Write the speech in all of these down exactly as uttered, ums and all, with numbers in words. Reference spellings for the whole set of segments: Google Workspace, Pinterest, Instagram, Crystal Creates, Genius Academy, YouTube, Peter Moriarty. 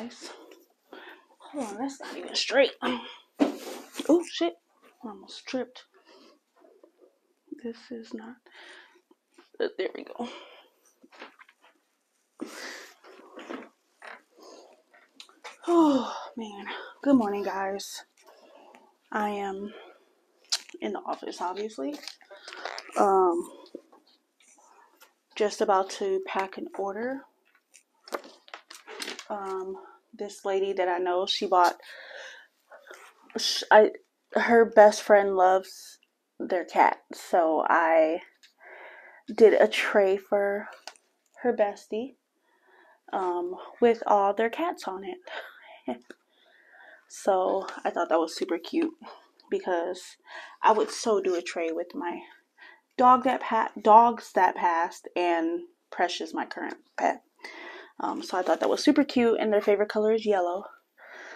guys. Hold on, that's not even straight. Oh shit, I almost tripped. This is not, there we go. Oh man, good morning guys. I am in the office obviously. Um, just about to pack an order. Um, this lady that I know, she bought, she, I, her best friend loves their cat. So I did a tray for her bestie, um, with all their cats on it. So I thought that was super cute because I would so do a tray with my dog that pa- dogs that passed and Precious, my current pet. Um, so I thought that was super cute, and their favorite color is yellow.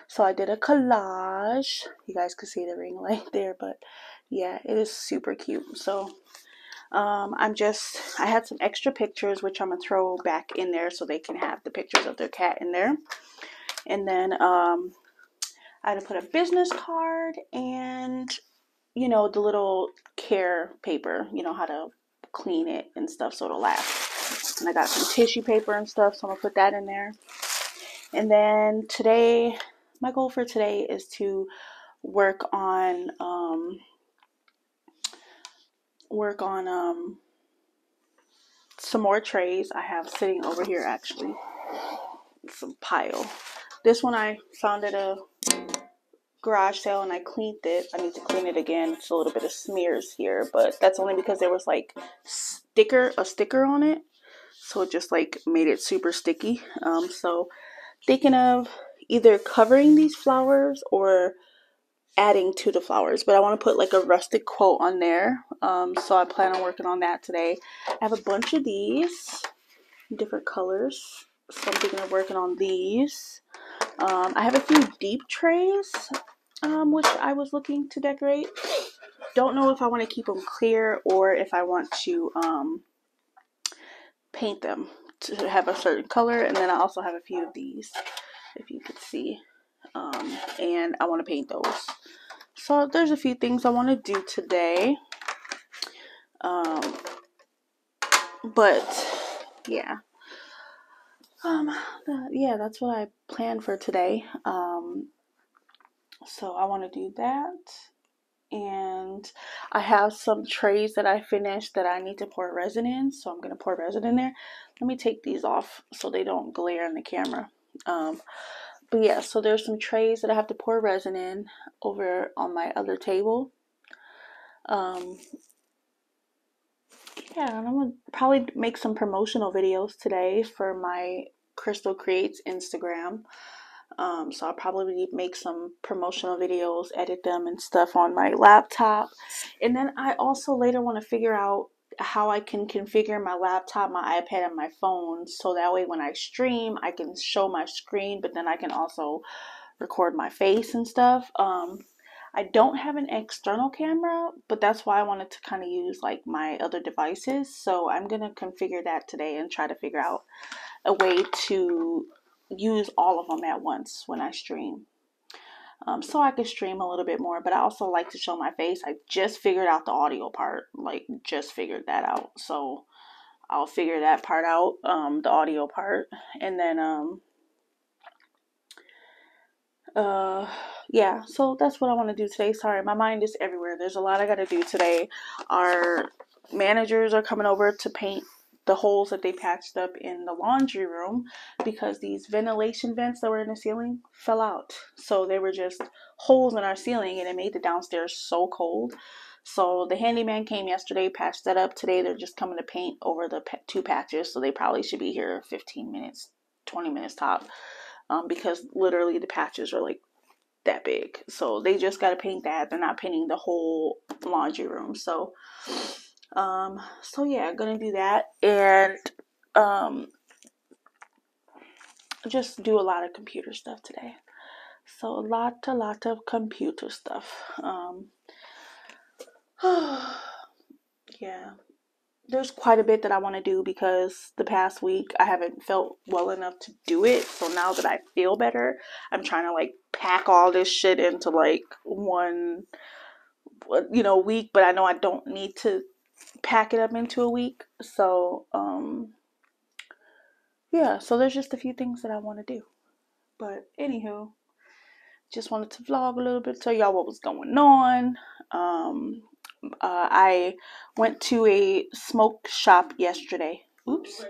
So I did a collage. You guys could see the ring light there, but yeah, it is super cute. So um, I'm just, I had some extra pictures, which I'm going to throw back in there so they can have the pictures of their cat in there. And then um, I had to put a business card and, you know, the little care paper, you know, how to clean it and stuff so it'll last. And I got some tissue paper and stuff, so I'm gonna put that in there. And then today, my goal for today is to work on um work on um some more trays I have sitting over here. Actually, it's a pile. This one I found at a garage sale and I cleaned it. I need to clean it again. It's a little bit of smears here, but that's only because there was like sticker a sticker on it. So it just like made it super sticky. Um, so thinking of either covering these flowers or adding to the flowers. But I want to put like a rustic quote on there. Um, so I plan on working on that today. I have a bunch of these different colors. So I'm thinking of working on these. Um, I have a few deep trays, um, which I was looking to decorate. Don't know if I want to keep them clear or if I want to... Um, paint them to have a certain color. And then I also have a few of these, if you could see, um, and I want to paint those. So there's a few things I want to do today, um, but yeah, um, that, yeah, that's what I planned for today. Um, so I want to do that. And I have some trays that I finished that I need to pour resin in, so I'm gonna pour resin in there. Let me take these off so they don't glare in the camera. Um, but yeah, so there's some trays that I have to pour resin in over on my other table. Um, yeah, and I'm gonna probably make some promotional videos today for my Crystal Creates Instagram. Um, so I'll probably make some promotional videos, edit them and stuff on my laptop. And then I also later want to figure out how I can configure my laptop, my iPad, and my phone. So that way when I stream, I can show my screen, but then I can also record my face and stuff. Um, I don't have an external camera, but that's why I wanted to kind of use like my other devices. So I'm going to configure that today and try to figure out a way to use all of them at once when I stream, um, so I can stream a little bit more, but I also like to show my face. I just figured out the audio part, like just figured that out, so I'll figure that part out, um, the audio part, and then um, uh, yeah, so that's what I want to do today. Sorry, my mind is everywhere. There's a lot I gotta do today. Our managers are coming over to paint the holes that they patched up in the laundry room because these ventilation vents that were in the ceiling fell out. So they were just holes in our ceiling and it made the downstairs so cold. So the handyman came yesterday, patched that up. Today they're just coming to paint over the two patches. So they probably should be here fifteen minutes, twenty minutes top, um, because literally the patches are like that big. So they just got to paint that. They're not painting the whole laundry room. So... Um, so yeah, I'm gonna do that and, um, just do a lot of computer stuff today. So a lot, a lot of computer stuff. Um, yeah, there's quite a bit that I want to do because the past week I haven't felt well enough to do it. So now that I feel better, I'm trying to like pack all this shit into like one, you know, week, but I know I don't need to pack it up into a week. So, um, yeah, so there's just a few things that I want to do, but anywho, just wanted to vlog a little bit, tell y'all what was going on. Um, Uh, I went to a smoke shop yesterday. Oops.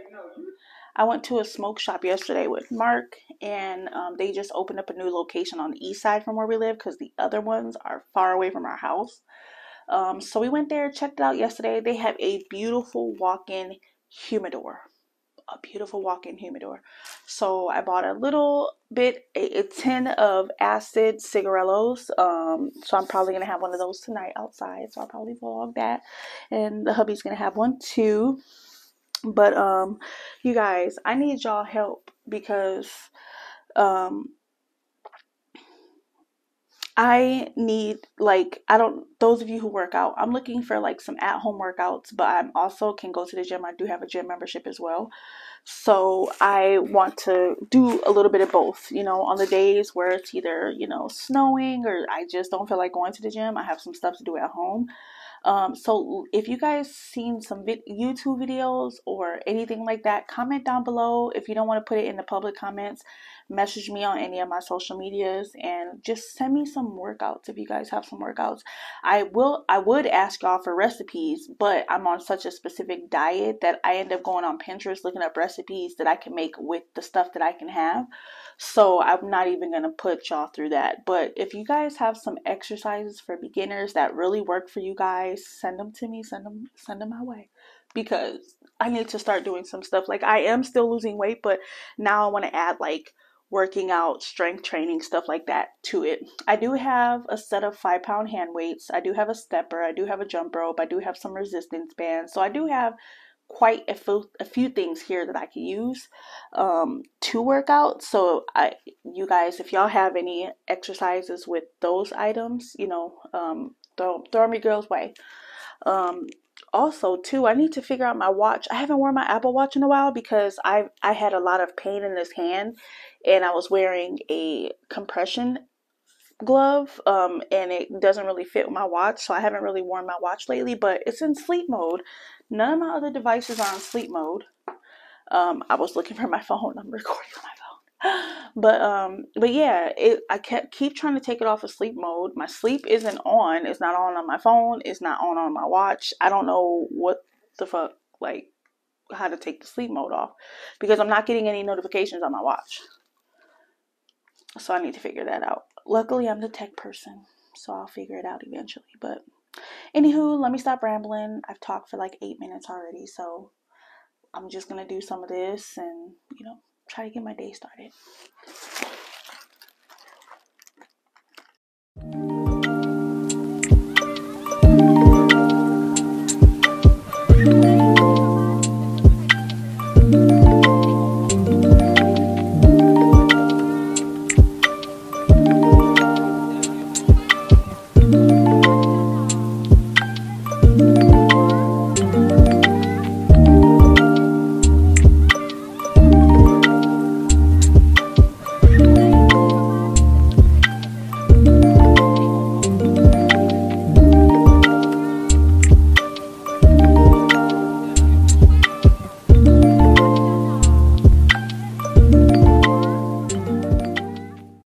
I went to a smoke shop yesterday with Mark, and um, they just opened up a new location on the east side from where we live because the other ones are far away from our house. Um, so we went there, checked it out yesterday. They have a beautiful walk-in humidor. A beautiful walk-in humidor. So I bought a little bit, a, a tin of acid cigarillos. Um, so I'm probably gonna have one of those tonight outside. So I'll probably vlog that, and the hubby's gonna have one too. But um, you guys, I need y'all help because um, I need like I don't. Those of you who work out, I'm looking for like some at-home workouts, but I'm also can go to the gym. I do have a gym membership as well, so I want to do a little bit of both. You know, on the days where it's either you know snowing or I just don't feel like going to the gym, I have some stuff to do at home. Um, so if you guys seen some vid YouTube videos or anything like that, comment down below. If you don't want to put it in the public comments, message me on any of my social medias and just send me some workouts. If you guys have some workouts, I will, I would ask y'all for recipes, but I'm on such a specific diet that I end up going on Pinterest, looking up recipes that I can make with the stuff that I can have. So I'm not even going to put y'all through that. But if you guys have some exercises for beginners that really work for you guys, send them to me, send them send them my way, because I need to start doing some stuff. Like I am still losing weight, but now I want to add like working out, strength training, stuff like that to it. I do have a set of five pound hand weights, I do have a stepper, I do have a jump rope, I do have some resistance bands, so I do have quite a few, a few things here that I can use um, to work out. So I, you guys, if y'all have any exercises with those items, you know, um, Throw, throw me girls way. Um, also too, I need to figure out my watch. I haven't worn my Apple Watch in a while because I I had a lot of pain in this hand, and I was wearing a compression glove, um, and it doesn't really fit my watch, so I haven't really worn my watch lately. But it's in sleep mode. None of my other devices are in sleep mode. Um, I was looking for my phone. I'm recording on my phone. But um but yeah, it I kept keep trying to take it off of sleep mode. My sleep isn't on, it's not on on my phone, it's not on on my watch. I don't know what the fuck, like how to take the sleep mode off, because I'm not getting any notifications on my watch. So I need to figure that out. Luckily I'm the tech person, so I'll figure it out eventually. But anywho, let me stop rambling. I've talked for like eight minutes already, so I'm just gonna do some of this and you know try to get my day started.